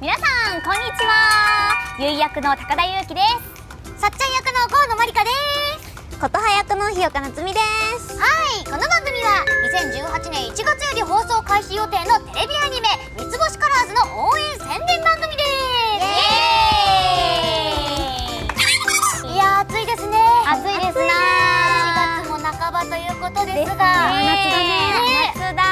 皆さんこんにちは。ゆい役の高田ゆうきです。さっちゃん役の河野まりかです。ことは役の日岡夏美です。はい、この番組は2018年1月より放送開始予定のテレビアニメ「三つ星カラーズ」の応援宣伝番組です。イエーイ。いやー暑いですね。暑いですな。4月も半ばということですが、夏だね。夏だ。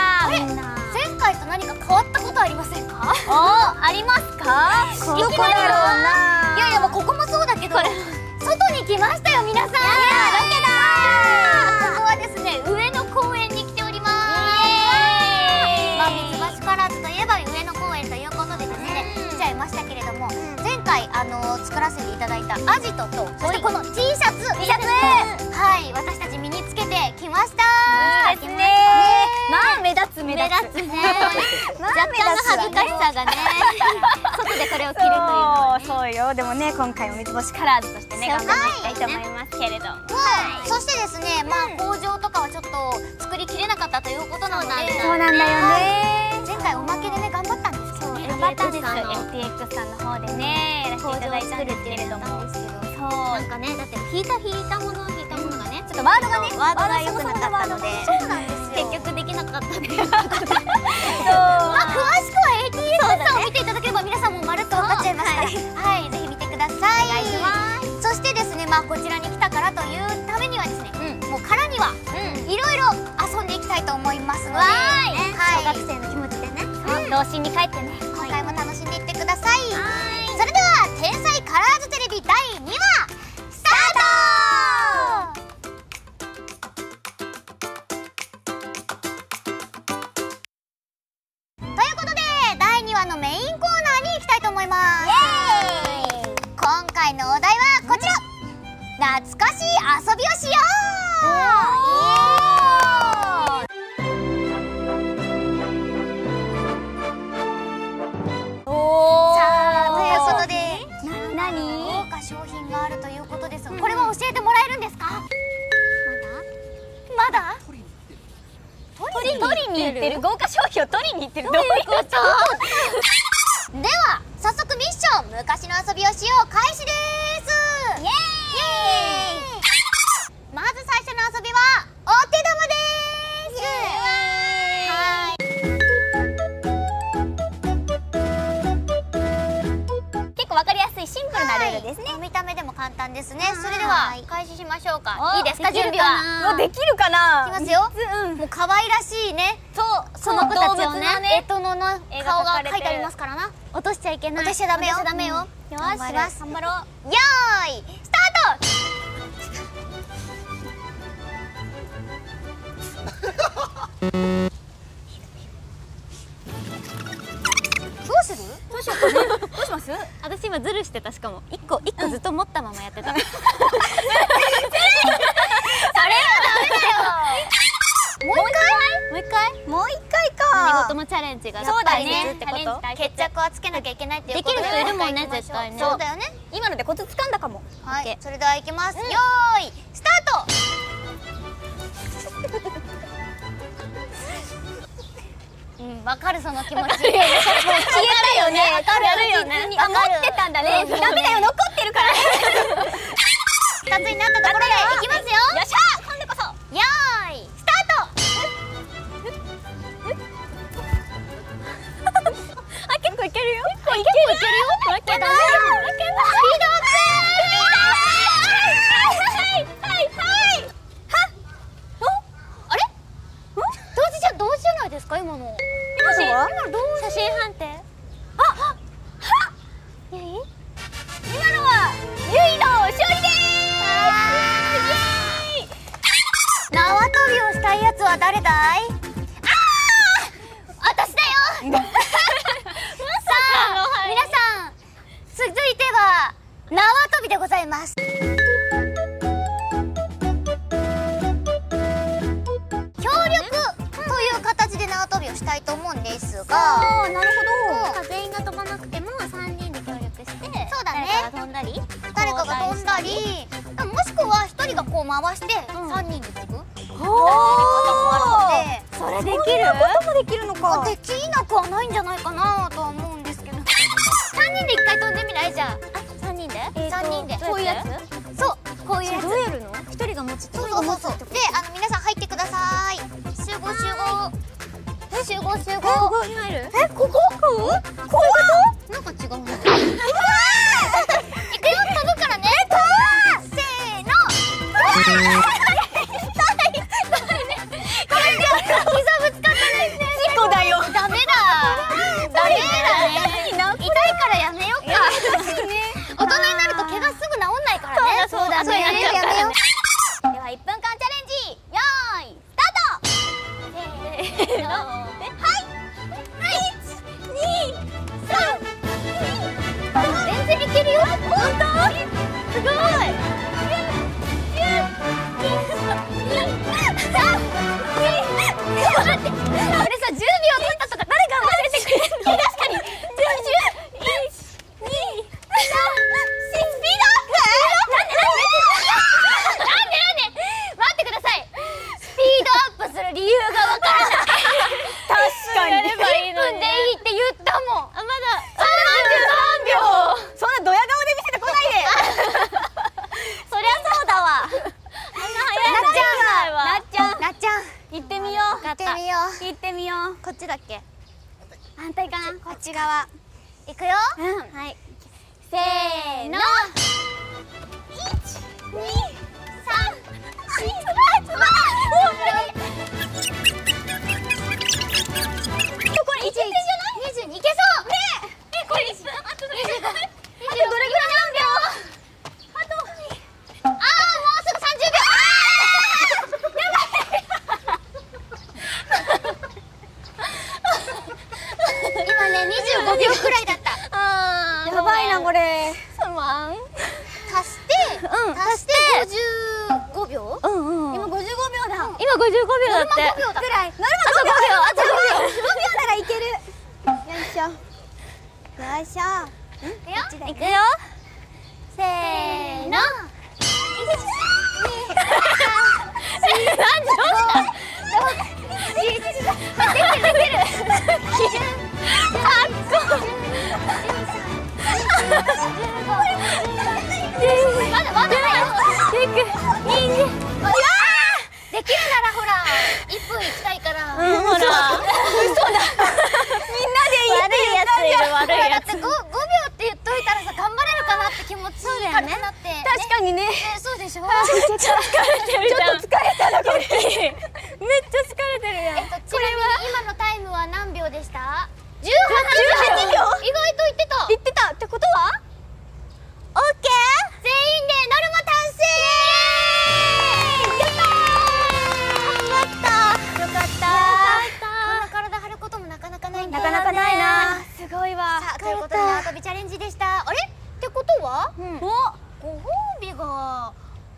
前回と何か変わったことありませんか？ありますか？いきなりは。いやいや、まあここもそうだけど、外に来ましたよ皆さん。ロケだ。ここはですね、上野公園に来ております。まあ三つ星カラーズといえば上野公園ということでですね、来ちゃいましたけれども、前回作らせていただいたアジトと、そしてこの T シャツ、はい、私たち身につけてきました。まあ目立つ目立つね。若干の恥ずかしさがね、外でこれを着るというのはね。そうよ。でもね、今回も三つ星カラーズとしてね、頑張っていきたいと思いますけれども。そしてですね、まあ工場とかはちょっと作りきれなかったということなので。そうなんだよね。前回おまけでね、頑張ったんですよ。FTX さんの方でね、やらせていただいたんですけれども。なんかね、だって引いたものがね、ちょっとワードが良くなかったので。そうなんです。結局できなかったっていうことで、詳しくは ATX さんを見ていただければ皆さんもまるっと分かっちゃいました。はい、ぜひ見てください。お願いします。そしてですね、まあこちらに来たからというためにはですね、もうからにはいろいろ遊んでいきたいと思いますので、小学生の気持ちでね、童心に帰ってね、今回も楽しんでいってください。それでは天才カラーズテレビ第2話。懐かしい遊びをしよう。さあ、ということで、何豪華商品があるということですが、これは教えてもらえるんですか？まだ取りに行ってる。豪華商品を取りに行ってる。どういうこと？では早速ミッション「昔の遊びをしよう」開始です。イエーイ。まず最初の遊びはお手玉です。結構わかりやすいシンプルなルールですね。見た目でも簡単ですね。それでは開始しましょうか。いいですか、準備は。できるかな。いきますよ。もう可愛らしいね。そう、その子たちのね、干支の顔が描いてありますからな。落としちゃいけない。落としちゃダメよ。ダメよ。よし、頑張ろう。よーい、スタート。どうする？どうしようかね。どうします？私今ズルしてた。しかも一個ずっと持ったままやってた。それはダメだよ。もう一回か。何事もチャレンジがそうだね。決着はつけなきゃいけないっていうことで。できる人いるもんね、絶対ね。そうだよね。今のでコツ掴んだかも。はい。それではいきます。よーい、スタート。わかる、その気持ち。消えたよね。あ、持ってたんだね。ダメだよ、残ってるから。2つになったところでいきますよ。よっしゃ、今度こそ。よーい、スタート。あ、結構いけるよ。結構いけるよ。誰だい？私だよ。さあ、皆さん、続いては縄跳びでございます。今日協力という形で縄跳びをしたいと思うんですが、なるほど。全員が飛ばなくても3人で協力して、そうだね。誰かが飛んだり、もしくは1人がこう回して3人で飛ぶ。それできることもできるのか。できなくはないんじゃないかなとは思う。人で一回飛んでみない？じゃあ3人でこういうやつ、そうこういうやつどうやるの？一人が持つ、そうそうそう。で皆さん入ってください。集合集合。ここに入る？え、ここ？こう？こういうこと？なんか違うね。いくよ、飛ぶからね。せーの。こっちだっけ？反対かな？こっち側。いくよ。はい。せーの。1、2、3。これ一点じゃない？22いけそう。ねえ、これあとどれぐらい？ああ、もうすぐ30秒。25秒くらいだった。ああ、やばいなこれ。足して、55秒？うんうん。今55秒だ。今55秒だって。ノルマ5秒だ。あと5秒ならいける。よいしょ。いくよ。せーの。何？できるならほら1分いきたいから、うん、ほら嘘だみんなで言っていいやつだって 5秒って言っといたらさ、頑張れるかなって気持ちいいからね。確かにね。そうでしょ。めっちゃ疲れてるじゃん。ちょっと疲れたなこっち。めっちゃ疲れてるやん。ちなみに今のタイムは何秒でした？18秒。意外と言ってた。言ってたってことは OK？ 全員でノルマ達成。やった。よかった。こんな体張ることもなかなかないんだよね。なかなかないな。すごいわ。さあ、ということで縄跳びチャレンジでした。あれ？ってことは、おご褒美が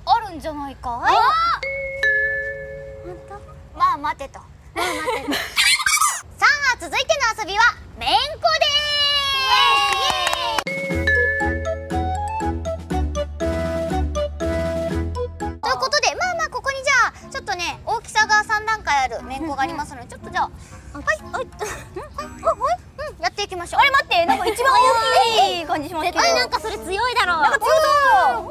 あるんじゃないかい？本当？まあ待てと。さあ、続いての遊びはめんこですということで、まあまあここにじゃあちょっとね、大きさが3段階あるめんこがありますので、ちょっとじゃあやっていきましょう。あれ待って、なんか一番大きい感じしますけど、なんかそれ強いだろう。なんか強いだろう。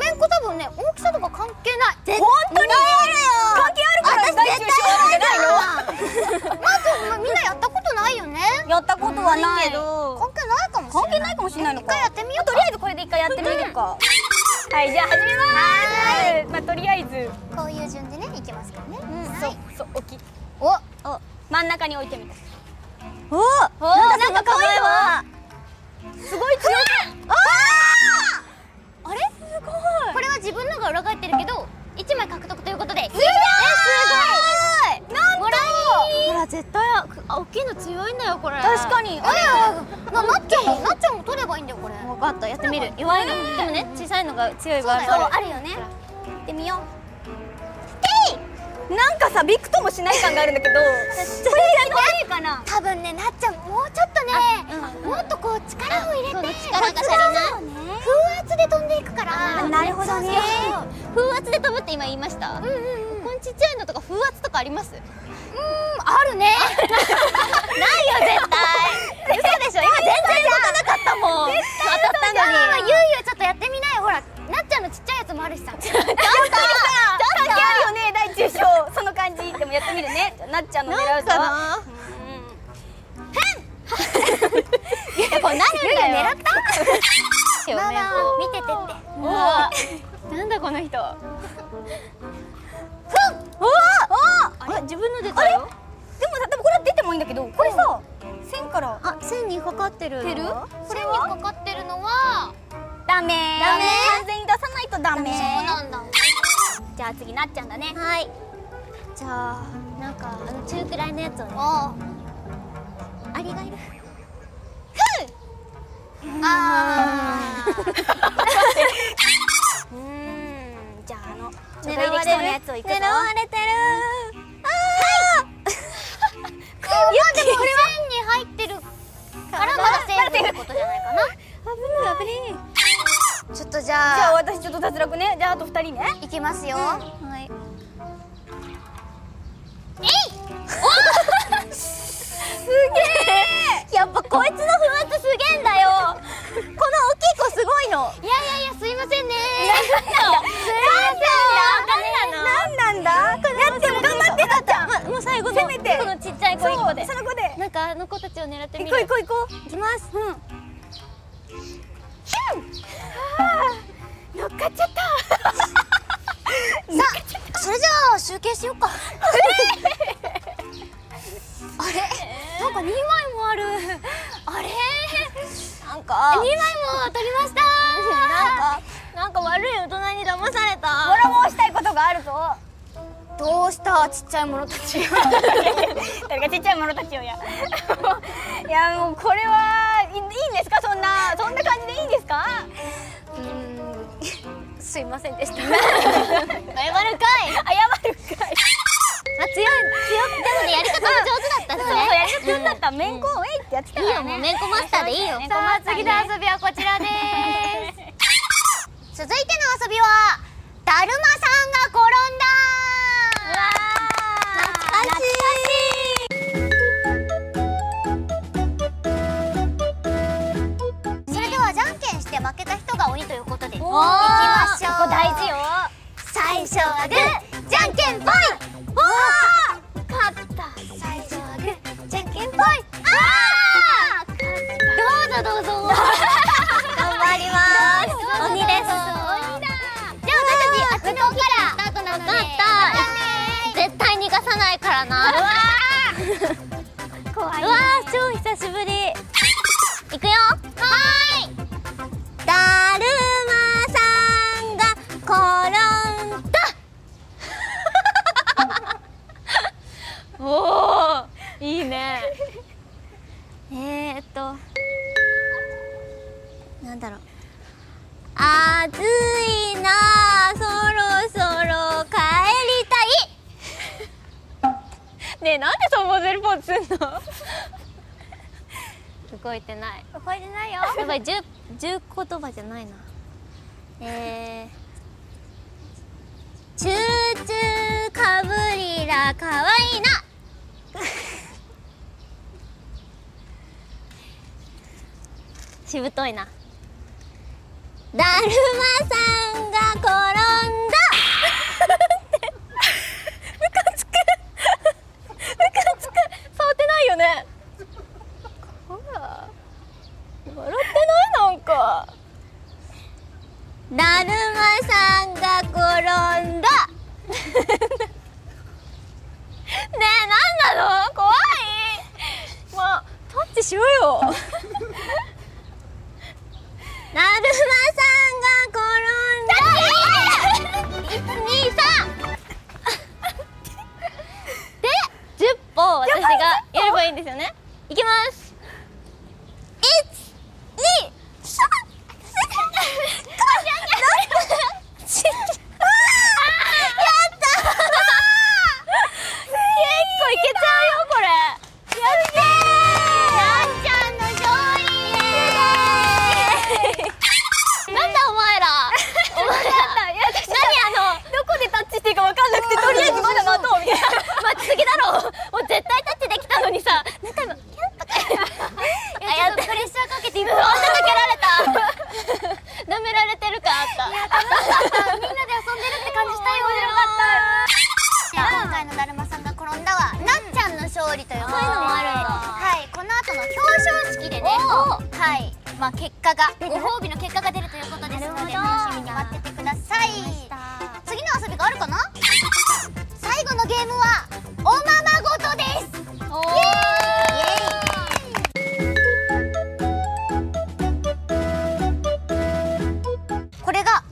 めんこ多分ね、大きさとか関係ない。絶対あるよ。関係あるから大中小なんじゃないの？まずみんなやったことないよね。やったことはないけど関係ないかもしれない。関係ないかもしれないのか。一回やってみよう。とりあえずこれで一回やってみるか。はい、じゃあ始めます。まあとりあえずこういう順でね、いきますからね。そう、おきお真ん中に置いてみる。おお、なんかかわいいわ。すごい強い。あれすごい。これは自分のが裏返ってるけど1枚獲得ということで。すごい。なんとほら、絶対大きいの強いんだよこれ。確かに。なっちゃんも取ればいいんだよこれ。分かった、やってみる。弱いのでもね、小さいのが強い場合もあるよね。やってみよう。なんかさ、びくともしない感があるんだけど、これがね、多分ね、なっちゃんもうちょっとね、もっとこう力を入れて、力が足りない風圧で飛んでいくから。なるほどね。風圧で飛ぶって今言いました。このちっちゃいのとか風圧とかあります？あるね。ないよ絶対。嘘でしょ。今全然動かなかったもん。なっちゃんの狙うぞ。やっぱなるんだよ。狙った。ママ見ててって。なんだこの人。おおおお。自分の出たよ。でもこれ出てもいいんだけど、これさ線から線にかかってる。線にかかってるのはダメ。ダメ。完全に出さないとダメ。そうなんだ。じゃあ次なっちゃんだね。はい。じゃあなんか中くらいのやつをね。アリがいる。ああ。じゃあ狙われてるやつをいくぞ。狙われてる。ああ。いやでもこれは線に入ってるからまだセーフってことじゃないかな。危ない危ない。ちょっとじゃあ私ちょっと脱落ね。じゃああと2人ね。いきますよ。はい。えい。おお。すげえ。やっぱこいつの不発すげえんだよ。この大きい子すごいの。いやいやいやすいませんね。なんなんだ。なんなんだ。やっても頑張ってなっちゃん。もう最後のせめてこのちっちゃい子一個で。その子で。なんかあの子たちを狙ってみる。行こう行こう行こう。行きます。うん。乗っかっちゃった。さあ、それじゃあ集計しようか。あれ、なんか2枚もある。あれ、なんか2枚も取りました。なんか悪い大人に騙された。俺もしたいことがあるぞ。どうしたちっちゃい者たちよ。誰かちっちゃい者たちよや。いやもうこれはいいんですか、そんな感じでいいんですか。すいませんでした。謝るかい。謝るかい。あ強いでもねやり方が上手だったね。そうやり方だった。めんこウェイってやってたからね。いいよめんこマスターでいいよ。さあ次の遊びはこちらです。続いての遊びはだるまさんが転んだ。負けた人が鬼ということでいきましょう。ここ大事よ。最初はグーじゃんけんぽい。おー勝った。最初はグーじゃんけんぽい。あーどうぞどうぞ。頑張ります。鬼です。じゃあ私たちあっちの方からスタートなので。絶対逃がさないからな。うわー怖い。うわー超久しぶり。いくよ。はーい。だるまさんが転んだ。おお、いいね。なんだろう。暑いな、そろそろ帰りたい。ねえ、なんでそのモデルポーズすんの。動いてない。動いてないよ。やばい、10言葉じゃないな。チューチューかぶりらかわいいな。しぶといな。だるまさんが転んだ。ムカつく。ムカつく。触ってないよね。笑ってないなんか。だるまさんが転んだ。ねえ、なんなの、怖い。まあ、タッチしろよ。だるまさんが転んだ。1、2、3。で、10歩私がやればいいんですよね。いきます。まつげだろう。もう絶対タッチできたのにさ、なんか今キャンとかで、はい、まあ結果がご褒美の結果が出るということですので楽しみに待っててください。次の遊びがあるかな？最後のゲームはおままごとです。これが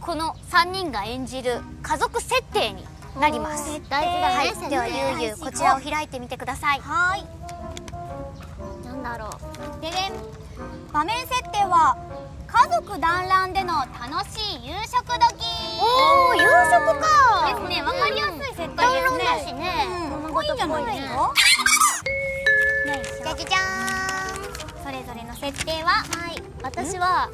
この3人が演じる家族設定になります。大事だね。はい、ではゆうゆうこちらを開いてみてください。なんだろう。ででん。場面設定は家族団らんでの楽しい夕食時。おお、夕食か。ですね。わかりやすい設定ですね。だしね。濃いんじゃないですか。じゃじゃーん。それぞれの設定は、私は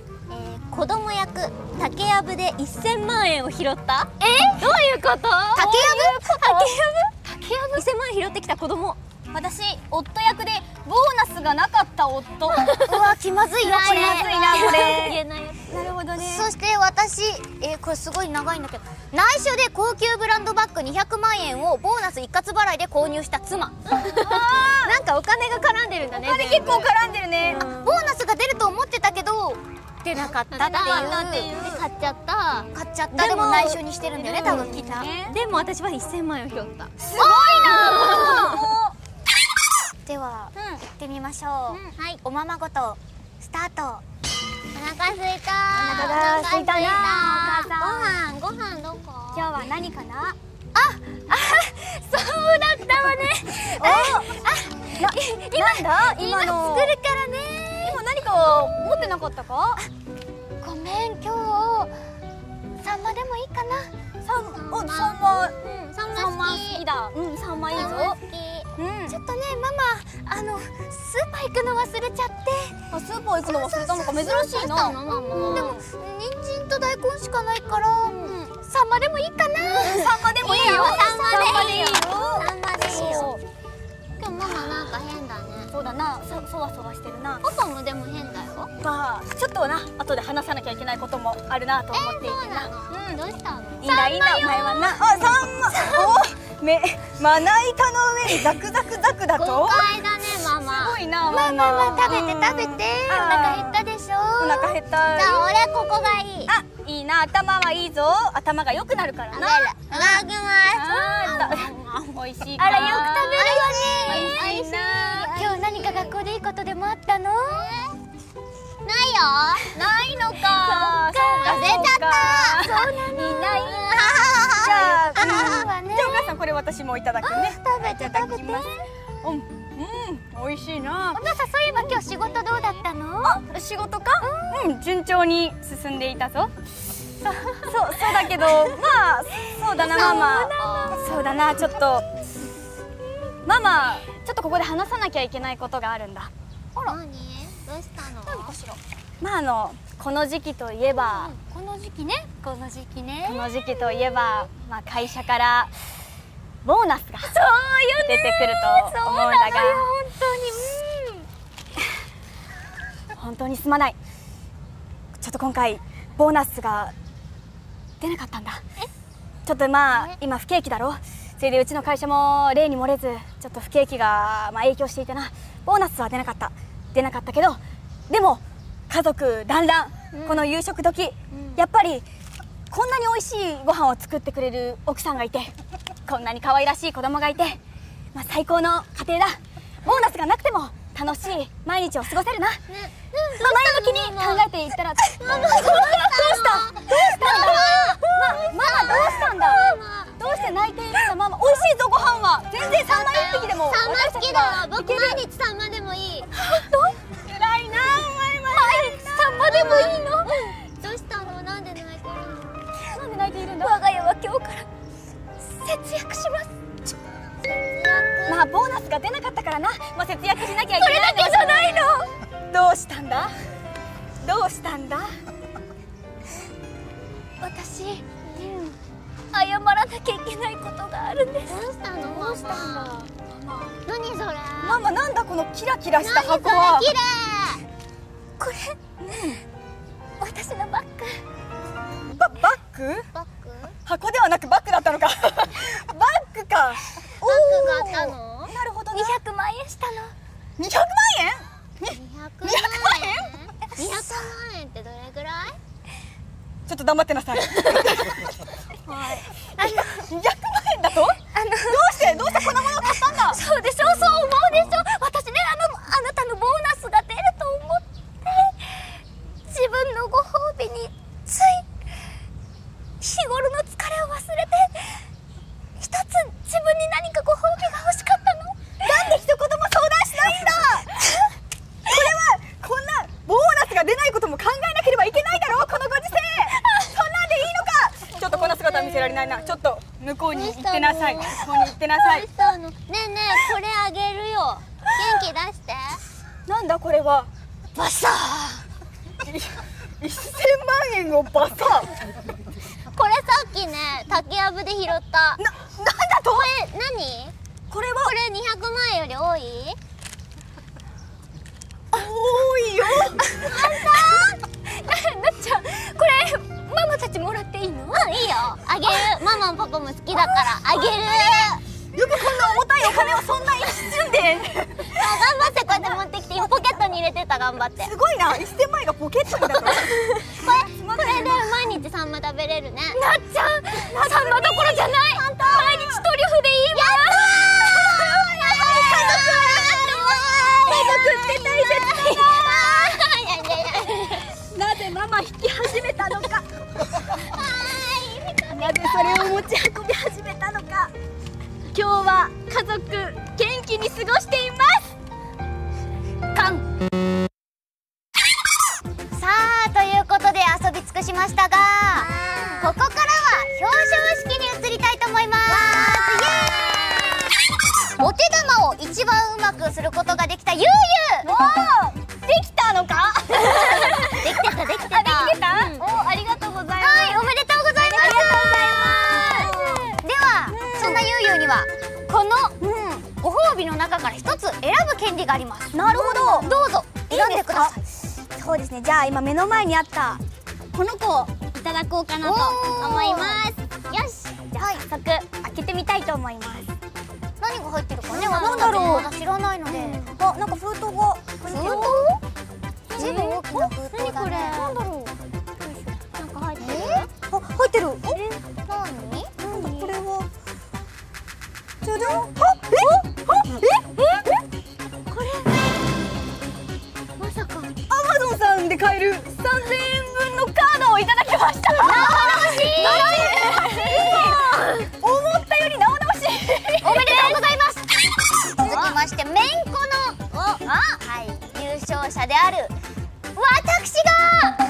子供役竹やぶで1000万円を拾った。どういうこと？竹やぶ？1000万円拾ってきた子供。私夫役でボーナスがなかった夫。うわ、気まずいよこれ。気まずいなこれ。なるほどね。そして私、これすごい長いんだけど、内緒で高級ブランドバッグ200万円をボーナス一括払いで購入した妻。なんかお金が絡んでるんだね。お金結構絡んでるね。ボーナスが出ると思ってたけど出なかったっていう。買っちゃった。買っちゃった。でも内緒にしてるんだよね。多分来た。でも私は1000万円を拾った。すごいな。では、行ってみましょう。はい、おままごとスタート。お腹すいた。お腹すいたな。ご飯どこ？今日は何かな？あ、そうだったわね。今作るからね。今何か持ってなかったか？ごめん、今日サンマでもいいかな？サンマ好きだ。サンマいいぞ。ちょっとねママスーパー行くの忘れちゃって。あ、スーパー行くの忘れたのか。珍しいな。でも人参と大根しかないからサンマでもいいかな。サンマでもいいよ。サンマでいいよ。今日ママなんか変だね。そうだな。そわそわしてるな。パパもでも変だよ。まあちょっとな、後で話さなきゃいけないこともあるなと思っていてな。どうしたの？いいんだいいんだ。お前はな。あ、サンマ。まな板の上にザクザクザクだと。豪快だねママ。すごいなママ。ママ食べて。お腹減ったでしょ。お腹減った。じゃあ俺ここがいい。あ、いいな。頭はいいぞ。頭が良くなるからな。あ、おいしい。あら、よく食べるよね。おいしい。今日何か学校でいいことでもあったの？ないよ。ないのか。出ちゃった。そうなの。みんないいな。じゃあお母さん、これ私もいただくね。食べて。美味しいな。お母さん、そういえば今日仕事どうだったの？あ、仕事か？順調に進んでいたぞ。そうだけど、まあそうだなママ。そうだな、ちょっとママ、ちょっとここで話さなきゃいけないことがあるんだ。あら、何？どうしたの？何かしら。まあこの時期といえば、この時期といえば、まあ会社からボーナスが出てくると思うんだが、本当にすまない。ちょっと今回ボーナスが出なかったんだ。ちょっとまあ今不景気だろ。それでうちの会社も例に漏れずちょっと不景気がまあ影響していてな。ボーナスは出なかったけど、でも家族団らん、この夕食時、やっぱりこんなに美味しいご飯を作ってくれる奥さんがいて、こんなに可愛らしい子供がいて、まあ、最高の家庭だ。ボーナスがなくても楽しい毎日を過ごせるな。前向きに考えていったら。どうしたんだ。どうして泣いているんだママ。美味しいぞご飯は。全然サンマ一匹でも。サンマ好きだ。僕毎日サンマでもいい。辛いな。サンマでもいいの？どうしたの？なんで泣いているの？なんで泣いているんだ？我が家は今日から節約します。まあボーナスが出なかったからな。まあ節約しなきゃいけない。それだけじゃないの。どうしたんだ？私、謝らなきゃいけないことがあるんです。どうしたんだ？何それ？ママ、なんだこのキラキラした箱は？何それ？綺麗。これ、私のバッグ。バッグ？箱ではなくバッグだったのか。バッグか。バッグがあったの？なるほどね。200万円したの。200万円？年ってどれぐらい？ちょっと頑張ってなさい。はい。200万円だと？どうしてこんなものを買ったんだ。そうでしょ、そう思うでしょ。私ね、あなたのボーナスが出ると思って、自分のご褒美につい日頃の疲れを忘れて、一つ自分に何かご褒美が欲しかったの。なんで一言も相談しないんだ。これはこんなボーナスが出ないことも考えなければいけないだろう、このご時世。そんなんでいいのか。ちょっとこんな姿は見せられないな。ちょっと向こうに行ってなさい。向こうに行ってなさい。ねえねえ、これあげるよ。元気出して。なんだこれは。バサー。1000万円をバサー。これさっきね、竹やぶで拾った。なんだと。これ何？これは。これ200万円より多い？多いよ。なっちゃん、これママたちもらっていいの？うん、いいよ。あげる。ママもパパも好きだからあげる。よくこんな重たいお金をそんな一瞬で。頑張ってこうやって持ってきて、今ポケットに入れてた。頑張って。すごいな、1000万円がポケットにだと。これで毎日サンマ食べれるね。なっちゃん、サンマどころじゃない。毎日トリュフでいいわ。家族って大切だ。なぜママ引き始めたのか。なぜそれを持ち運び始めたのか。今日は家族元気に過ごしています。カン。さあ、ということで遊び尽くしましたが、ここからは表彰式に移りたいと思います。お手玉を一番うまくすることができたゆうゆう。おー、できたのか。できてた。お、ありがとうございます。はい、おめでとうございます。では、そんなゆうゆうにはこのご褒美の中から一つ選ぶ権利があります。なるほど。どうぞ選んでください。そうですね。じゃあ今目の前にあったこの子をいただこうかなと思います。よし。じゃあ早速開けてみたいと思います。何が入ってるかね、私たちもまだ知らないので。あ、なんか封筒が。封筒？随分大きな封筒だね。何だろう。なんか入ってる？あ、入ってる。何？これは。じゃじゃん。え？これ。まさか。Amazon さんで買える3000円分のカードをいただきました。直しい。思ったより直しい。おめでとうございます。続きましてめんこの。はい。優勝者である私がご褒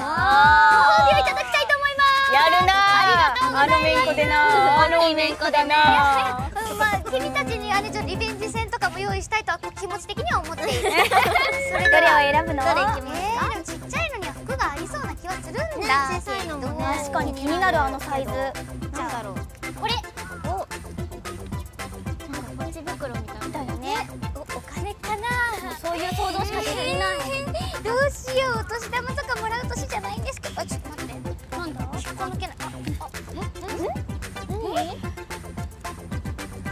美をいただきたいと思います。やるな。あのめんこでな。まあ君たちにリベンジ戦とかも用意したいとは気持ち的には思っている。それどれを選ぶの？ちっちゃいのには服がありそうな気はするんだ。小さいのも確かに気になる、あのサイズ。なんだろう。これ。なんかポチ袋みたいなね。お金かな。そういう想像しかできない。どうしよう、お年玉とかもらう年じゃないんですけど。あ、ちょっと待って、なんだ？引っこ抜けない。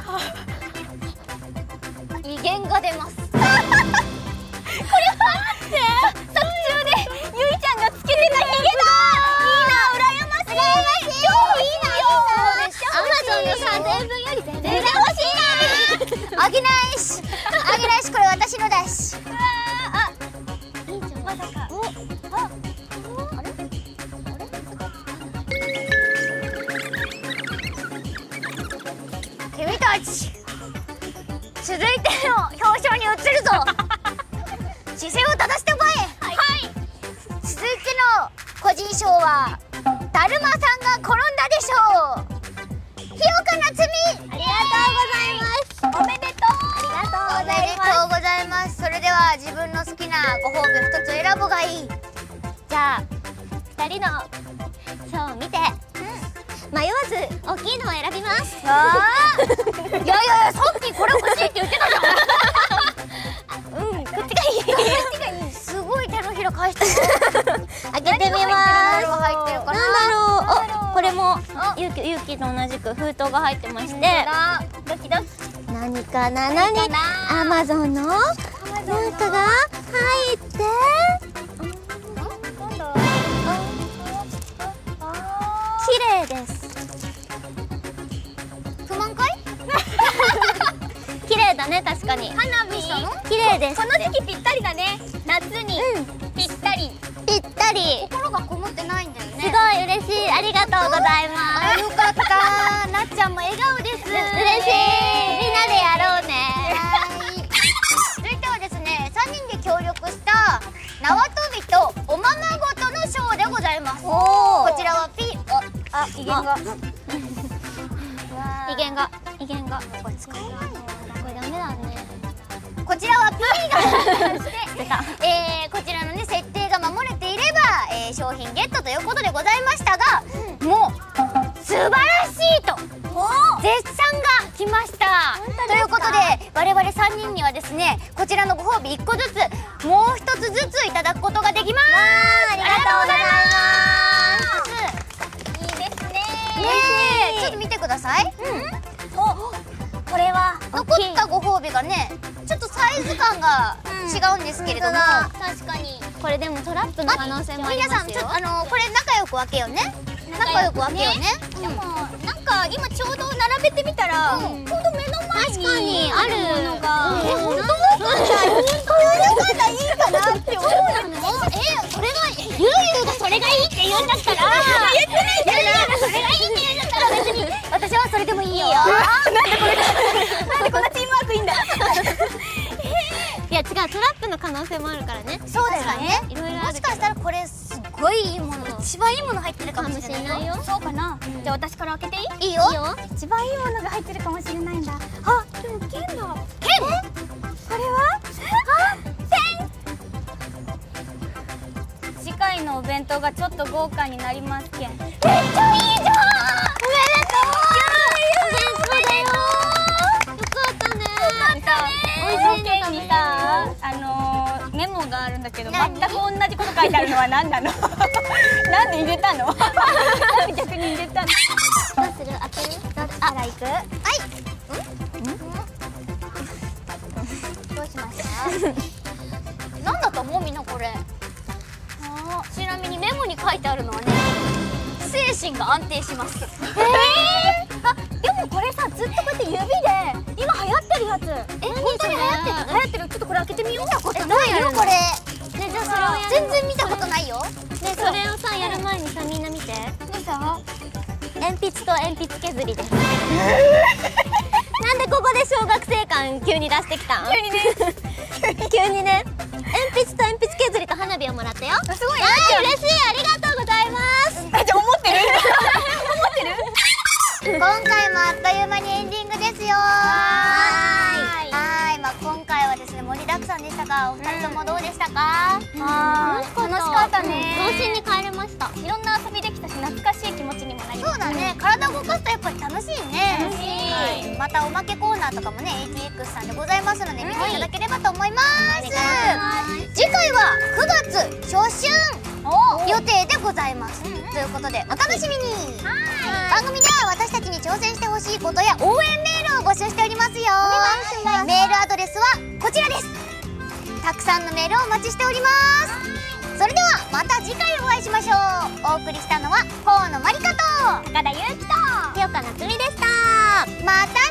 あ、何？威厳が出ます。これは途中でゆいちゃんがつけてた威厳だ。いいな、羨ましい。いいな。Amazon の3000円分より全然欲しいな。あげないし、これ私のだし。続いての表彰に移るぞ。姿勢を正してこい。はい、続いての個人賞はだるまさんが転んだでしょう、ひよかなつみ。ありがとうございます。おめでとう。ありがとうございます。それでは自分の好きなご褒美を一つ選ぶがいい。じゃあ2人の賞を見て、迷わず大きいのを選びます。いや、さっきこれ欲しいって言ってたじゃん。こっちがいい。すごい手のひら返してる。開けてみます。なんだろう。これもゆうきと同じく封筒が入ってまして、ドキドキ。何かな、何？Amazonのなんかが入って。ちゃんも笑顔です。嬉しい。みんなでやろうね。続いてはですね、3人で協力した縄跳びとおままごとのショーでございます。こちらはピーあ、威厳が威厳がこれ使えないの？これダメだね。こちらは P がこちらのね設定が守れていれば、商品ゲットということでございましたが、もう素晴らしいと絶賛が来ました。ということで我々3人にはですね、こちらのご褒美1個ずつもう1つずついただくことができます。ありがとうございます。いいですね。ちょっと見てください。これは残ったご褒美がね、ちょっとサイズ感が違うんですけれども、確かにこれでもトラップの可能性もありますよ。皆さんちょっとこれ仲良く分けようね。でもなんか今ちょうど並べてみたら、ちょうど目の前にあるものが本当いいかなって思うの。これがゆうゆうがそれがいいって言うんだったら、言ってないから、それがいいって言うんだったら別に私はそれでもいいよ。なんでこんなチームワークいいんだ。いや違う、トラップの可能性もあるからね。そうだよね。いろいろもしかしたらこれすごいいいもの、一番いいもの入ってるかもしれないよ。そうかな。じゃあ私から開けていい？いいよ。一番いいものが入ってるかもしれないんだ。あ、でも剣だ。剣？これは？次回のお弁当がちょっと豪華になりますけん。めっちゃいいじゃん。おめでとう。お弁当だよ。よかったね。おいしいのにさ、メモがあるんだけど、全く同じこと書いてあるのは何なの？なんで入れたの？なんで逆に入れたの？どうする？開ける？どっちから行く？どうしました？なんだと思うみんなこれ。ちなみにメモに書いてあるのはね、精神が安定します。あ、でもこれさ、ずっとこうやって指で今流行ってるやつ、本当に流行ってる。ちょっとこれ開けてみよう。見たことないよこれ。じゃあそれを全然見たことないよ。それをさ、やる前にさ、みんな見て。どうしたの？鉛筆と鉛筆削りです。なんでここで小学生感急に出してきたん？急にね鉛筆と鉛筆削りと花火をもらったよ。すごいね。嬉しい。ありがとうございます。じゃあ思ってる？今回もあっという間にエンディングですよ。はい。まあ今回はですね、盛りだくさんでしたが、お二人ともどうでしたか？楽しかったね。童心に帰れました。いろんな遊びできたし、懐かしい気持ちにもなりました。そうだね。体を動かすとやっぱり楽しいね。またおまけコーナーとかもね、ATX さんでございますので、見ていただければと思います。次回は9月初旬予定でございます。ということでお楽しみに。番組では私たちに挑戦してほしいことや応援メールを募集しておりますよ。メールアドレスはこちらです。たくさんのメールをお待ちしております。それではまた次回お会いしましょう。お送りしたのは河野まりかと高田ゆうきとひよかなつみでした。またね。